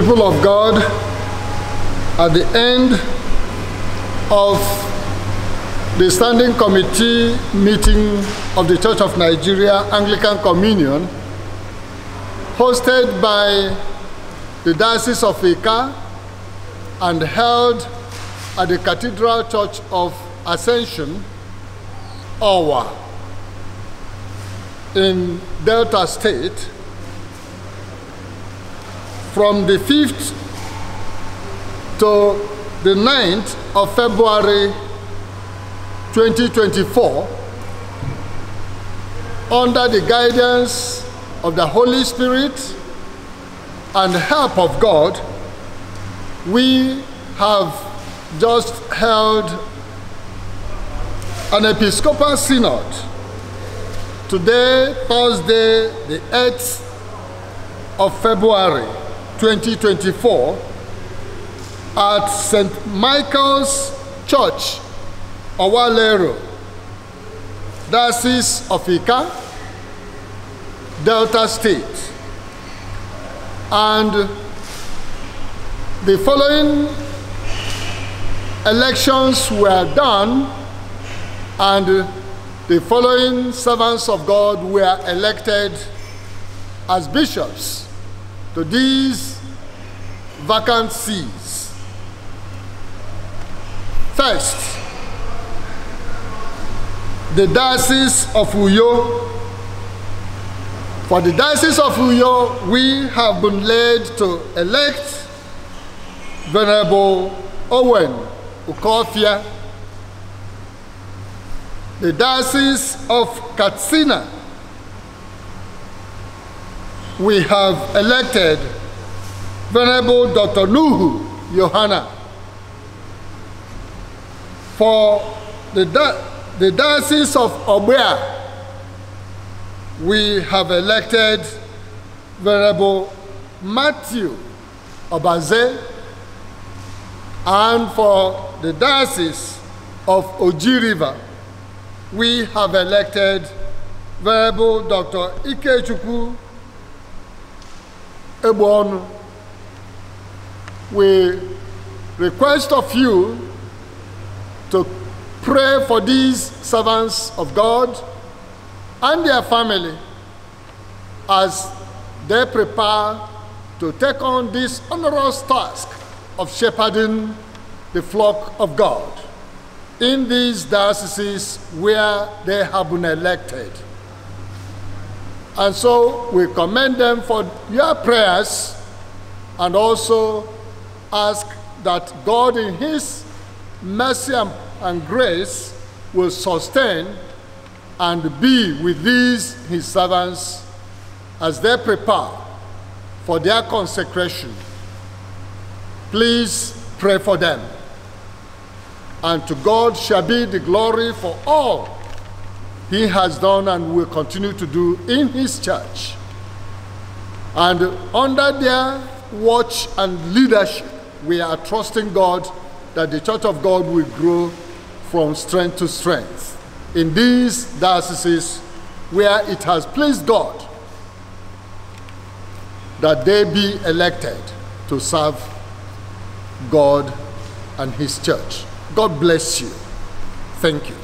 People of God, at the end of the Standing Committee meeting of the Church of Nigeria Anglican Communion, hosted by the Diocese of Ika and held at the Cathedral Church of Ascension, Owa, in Delta State, from the 5th to the 9th of February 2024, under the guidance of the Holy Spirit and help of God, we have just held an Episcopal Synod. Today, Thursday, the 8th of February 2024 at St. Michael's Church, Owa Alero, Diocese of Ika, Delta State. And the following elections were done and the following servants of God were elected as bishops to these vacant seats. First, the Diocese of Uyo. For the Diocese of Uyo, we have been led to elect Venerable Owen Ukafia. The Diocese of Katsina, we have elected Venerable Dr. Nuhu Yohanna. For the Diocese of Ogbia, we have elected Venerable Matthew Ogaze. And for the Diocese of Oji River, we have elected Venerable Dr. Ikechukwu Egbuonu. We request of you to pray for these servants of God and their family as they prepare to take on this onerous task of shepherding the flock of God in these dioceses where they have been elected. And so we commend them for your prayers and also ask that God in his mercy and grace will sustain and be with these his servants as they prepare for their consecration. Please pray for them. And to God shall be the glory for all he has done and will continue to do in his church. And under their watch and leadership, we are trusting God that the Church of God will grow from strength to strength in these dioceses where it has pleased God that they be elected to serve God and his church. God bless you. Thank you.